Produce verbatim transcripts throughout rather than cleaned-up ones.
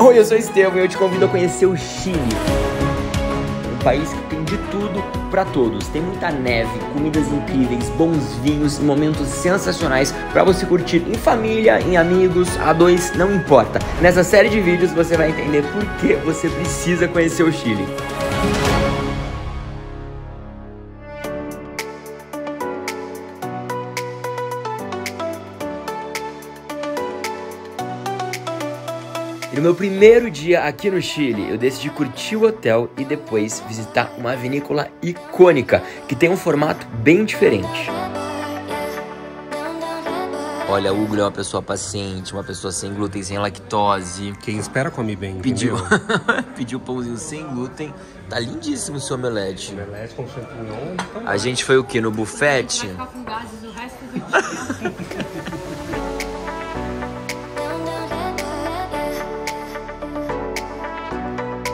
Oi, eu sou o Estevam e eu te convido a conhecer o Chile. Um país que tem de tudo para todos. Tem muita neve, comidas incríveis, bons vinhos, momentos sensacionais para você curtir em família, em amigos, a dois, não importa. Nessa série de vídeos você vai entender por que você precisa conhecer o Chile. E no meu primeiro dia aqui no Chile, eu decidi curtir o hotel e depois visitar uma vinícola icônica, que tem um formato bem diferente. Olha, o Hugo é uma pessoa paciente, uma pessoa sem glúten, sem lactose. Quem espera come bem, pediu, pediu pãozinho sem glúten. Tá lindíssimo o seu omelete. Omelete com champignon. A gente foi o quê? No bufete?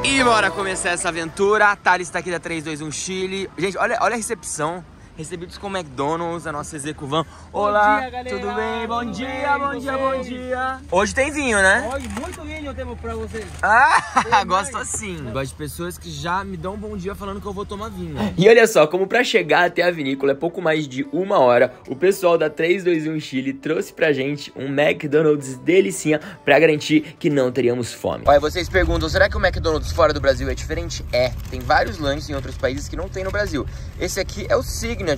E bora começar essa aventura. A Thales está aqui da três dois um Chile. Gente, olha, olha a recepção. Recebidos com o McDonald's, a nossa ExecuVan. Olá, dia, tudo bem? Bom tudo dia, bem, bom dia, bom dia. Hoje tem vinho, né? Hoje muito vinho temos pra vocês. Ah, gosto assim. Gosto de pessoas que já me dão um bom dia falando que eu vou tomar vinho. E olha só, como pra chegar até a vinícola é pouco mais de uma hora, o pessoal da três dois um Chile trouxe pra gente um McDonald's delicinha pra garantir que não teríamos fome. Olha, vocês perguntam, será que o McDonald's fora do Brasil é diferente? É, tem vários lanches em outros países que não tem no Brasil. Esse aqui é o Signature.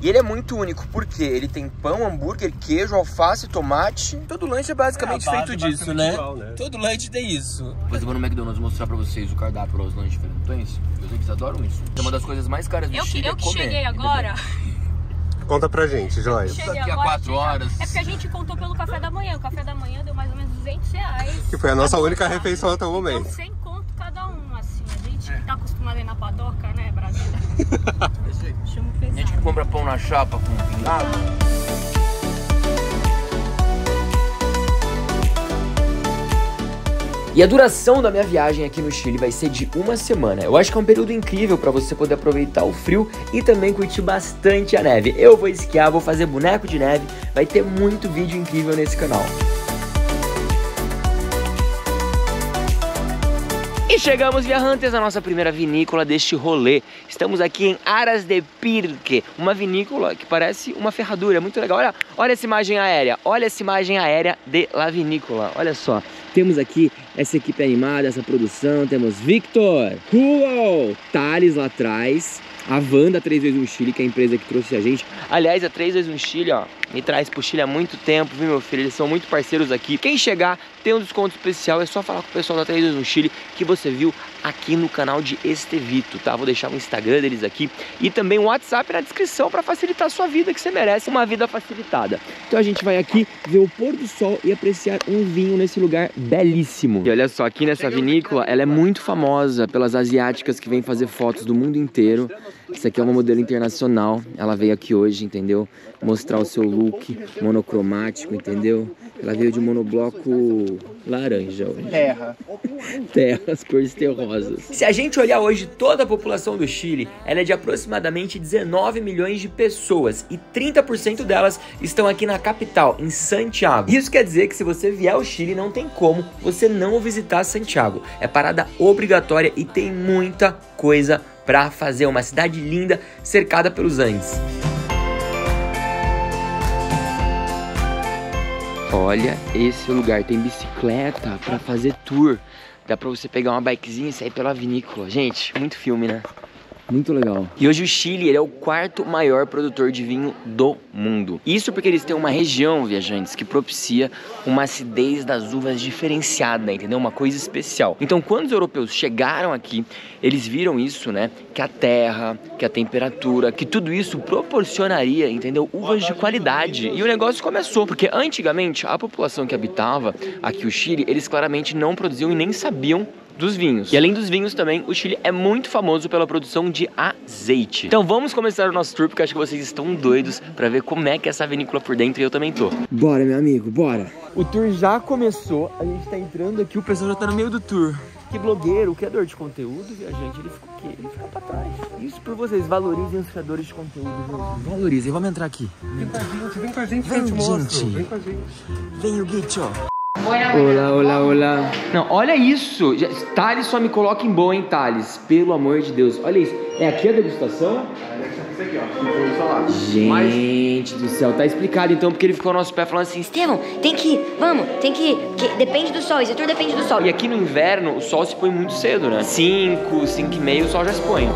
E ele é muito único, porque ele tem pão, hambúrguer, queijo, alface, tomate. Todo lanche é basicamente é, feito é basicamente disso, né? Igual, né? Todo lanche tem isso. Depois eu vou no McDonald's mostrar pra vocês o cardápio aos lanches diferentes. Eu sei que vocês adoram isso. É uma das coisas mais caras do eu Chile. Que, eu que comer, cheguei agora. Conta pra gente, Joyce. Eu cheguei aqui agora, há quatro cheguei... horas. É porque a gente contou pelo café da manhã. O café da manhã deu mais ou menos duzentos reais. Que foi a nossa única casa. refeição até o momento. Então, sem conto cada um, assim. A gente é. que tá acostumado aí na padoca, né, Brasil? A gente que compra pão na chapa com pingado. E a duração da minha viagem aqui no Chile vai ser de uma semana. Eu acho que é um período incrível para você poder aproveitar o frio e também curtir bastante a neve. Eu vou esquiar, vou fazer boneco de neve, vai ter muito vídeo incrível nesse canal. E chegamos, viajantes, à nossa primeira vinícola deste rolê. Estamos aqui em Aras de Pirque, uma vinícola que parece uma ferradura, muito legal. Olha, olha essa imagem aérea, olha essa imagem aérea de la vinícola, olha só. Temos aqui essa equipe animada, essa produção, temos Victor, Hugo, Thales lá atrás, a van da três dois um Chile, que é a empresa que trouxe a gente. Aliás, a três dois um Chile, ó, me traz pro Chile há muito tempo, viu, meu filho? Eles são muito parceiros aqui. Quem chegar tem um desconto especial, é só falar com o pessoal da três dois um Chile, que você viu aqui no canal de Estevito, tá? Vou deixar o Instagram deles aqui e também o WhatsApp na descrição para facilitar a sua vida, que você merece uma vida facilitada. Então a gente vai aqui ver o pôr do sol e apreciar um vinho nesse lugar belíssimo. E olha só, aqui nessa vinícola, ela é muito famosa pelas asiáticas que vêm fazer fotos do mundo inteiro. Essa aqui é uma modelo internacional, ela veio aqui hoje, entendeu? Mostrar o seu look monocromático, entendeu? Ela veio de monobloco laranja hoje. Terra. Terra, as cores terrosas. Se a gente olhar hoje toda a população do Chile, ela é de aproximadamente dezenove milhões de pessoas e trinta por cento delas estão aqui na capital, em Santiago. Isso quer dizer que se você vier ao Chile, não tem como você não visitar Santiago. É parada obrigatória e tem muita coisa para fazer, uma cidade linda cercada pelos Andes. Olha esse lugar, tem bicicleta para fazer tour. Dá para você pegar uma bikezinha e sair pela vinícola. Gente, muito filme, né? Muito legal. E hoje o Chile ele é o quarto maior produtor de vinho do mundo. Isso porque eles têm uma região, viajantes, que propicia uma acidez das uvas diferenciada, entendeu? Uma coisa especial. Então, quando os europeus chegaram aqui, eles viram isso, né? Que a terra, que a temperatura, que tudo isso proporcionaria, entendeu? Uvas de qualidade. E o negócio começou, porque antigamente a população que habitava aqui o Chile, eles claramente não produziam e nem sabiam dos vinhos. E além dos vinhos também, o Chile é muito famoso pela produção de azeite. Então vamos começar o nosso tour, porque acho que vocês estão doidos pra ver como é que é essa vinícola por dentro e eu também tô. Bora, meu amigo, bora! O tour já começou, a gente tá entrando aqui, o pessoal já tá no meio do tour. que blogueiro, o criador de conteúdo, viajante, ele fica o quê? Ele fica pra trás. Isso por vocês, valorizem os criadores de conteúdo. Valorizem, vamos entrar aqui. Vem com a gente, vem com a gente, vem, gente. Vem com a gente. Vem o Guicho. Olá, olá, olá. Não, olha isso. Thales, só me coloca em boa, hein, Thales? Pelo amor de Deus. Olha isso. É aqui a degustação? Isso aqui, ó. Gente do céu, tá explicado então, porque ele ficou no nosso pé falando assim: Estevam, tem que ir, vamos, tem que ir, que depende do sol, isso tudo depende do sol. E aqui no inverno, o sol se põe muito cedo, né? cinco, cinco e meia, o sol já se põe.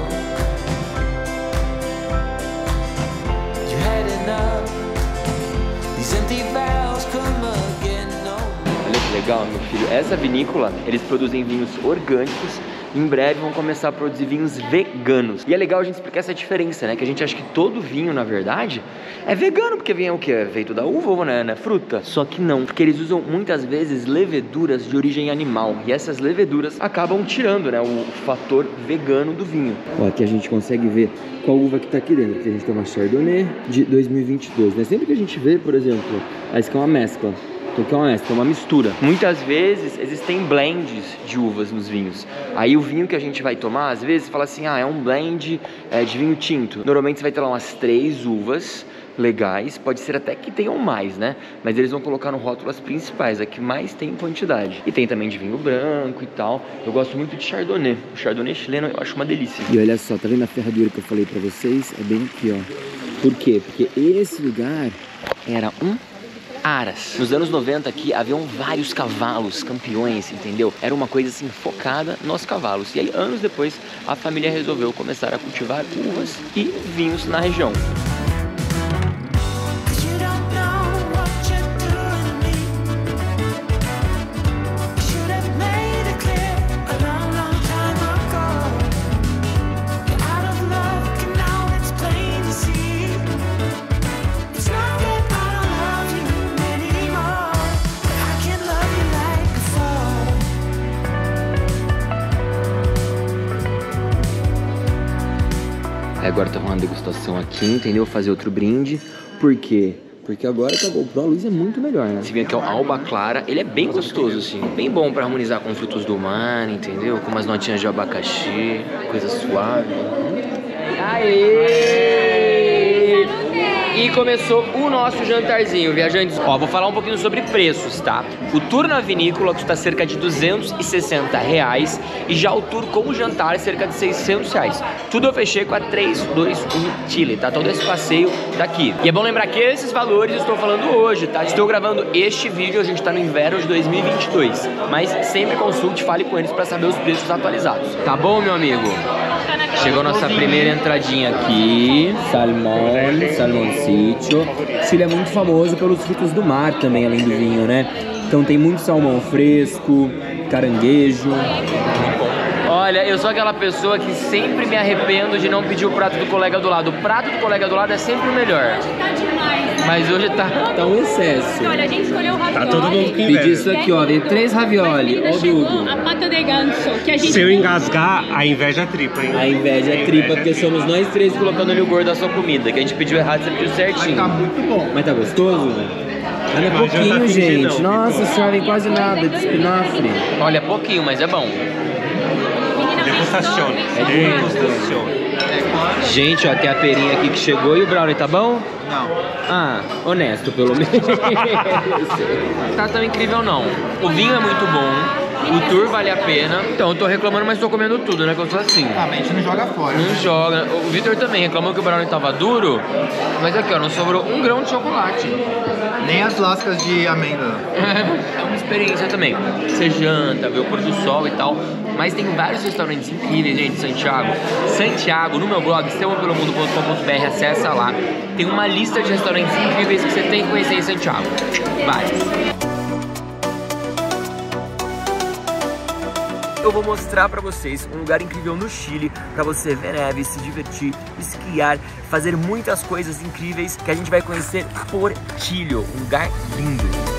Olha que legal, meu filho. Essa vinícola, eles produzem vinhos orgânicos. Em breve vão começar a produzir vinhos veganos. E é legal a gente explicar essa diferença, né? Que a gente acha que todo vinho, na verdade, é vegano, porque vinho é o quê? É feito da uva, né? Na fruta. Só que não, porque eles usam muitas vezes leveduras de origem animal. E essas leveduras acabam tirando, né, o fator vegano do vinho. Ó, aqui a gente consegue ver qual uva que tá aqui dentro. Aqui a gente tem uma Chardonnay de dois mil e vinte e dois, né? Sempre que a gente vê, por exemplo, essa aqui é uma mescla. Que é uma, é uma mistura. Muitas vezes existem blends de uvas nos vinhos. Aí o vinho que a gente vai tomar, às vezes, fala assim: ah, é um blend é, de vinho tinto. Normalmente você vai ter lá umas três uvas legais, pode ser até que tenham mais, né? Mas eles vão colocar no rótulo as principais, a que mais tem quantidade. E tem também de vinho branco e tal. Eu gosto muito de Chardonnay. O Chardonnay chileno eu acho uma delícia. E olha só, tá vendo a ferradura que eu falei pra vocês? É bem aqui, ó. Por quê? Porque esse lugar era um Aras. Nos anos noventa aqui haviam vários cavalos campeões, entendeu? Era uma coisa assim focada nos cavalos. E aí anos depois a família resolveu começar a cultivar uvas e vinhos na região. Agora tá rolando degustação aqui, entendeu? Fazer outro brinde. Por quê? Porque agora que a GoPro, a luz é muito melhor, né? Esse vinho aqui é o Alba Clara. Ele é bem gostoso, assim. Bem bom pra harmonizar com frutos do mar, entendeu? Com umas notinhas de abacaxi, coisa suave. Aê! E começou o nosso jantarzinho, viajantes. Ó, vou falar um pouquinho sobre preços, tá? O tour na vinícola custa cerca de duzentos e sessenta reais. E já o tour com o jantar é cerca de seiscentos reais. Tudo eu fechei com a três dois um Chile, tá? Todo esse passeio daqui. E é bom lembrar que esses valores eu estou falando hoje, tá? Estou gravando este vídeo, a gente tá no inverno de dois mil e vinte e dois. Mas sempre consulte, fale com eles pra saber os preços atualizados. Tá bom, meu amigo? Chegou nossa primeira entradinha aqui. Salmão, salmoncito. Chile é muito famoso pelos frutos do mar também, além do vinho, né? Então tem muito salmão fresco, caranguejo. Olha, eu sou aquela pessoa que sempre me arrependo de não pedir o prato do colega do lado. O prato do colega do lado é sempre o melhor. Hoje tá demais, né? Mas hoje tá, tá um excesso. Olha, a gente escolheu o ravioli. Tá todo mundo com inveja. Pedi isso aqui, ó. Tem três ravioli. Ó, Hugo. A pata de ganso, que a gente... Se eu engasgar, a inveja é tripa, hein? A inveja é tripa, porque somos nós três colocando ali o gordo da sua comida. Que a gente pediu errado, você pediu certinho. Mas tá muito bom. Mas tá gostoso, velho? Olha, é pouquinho, gente. Nossa senhora, vem quase nada de espinafre. Olha, é pouquinho, mas é bom. Degustação. É degustação. Gente, ó, tem a perinha aqui que chegou. E o brownie, tá bom? Não. Ah, honesto, pelo menos. Não tá tão incrível, não. O vinho é muito bom. O tour vale a pena. Então, eu tô reclamando, mas tô comendo tudo, né? Que eu sou assim. Ah, mas a gente não joga fora. Não né? joga. O Vitor também reclamou que o brownie tava duro. Mas aqui, ó, não sobrou um grão de chocolate. Nem as lascas de amêndoa. É uma experiência também. Você janta, vê o pôr do sol e tal. Mas tem vários restaurantes incríveis, gente, Santiago. Santiago, no meu blog, estevam pelo mundo ponto com ponto br, acessa lá. Tem uma lista de restaurantes incríveis que você tem que conhecer em Santiago. Vários. Eu vou mostrar pra vocês um lugar incrível no Chile, pra você ver neve, se divertir, esquiar, fazer muitas coisas incríveis que a gente vai conhecer. Portillo, um lugar lindo.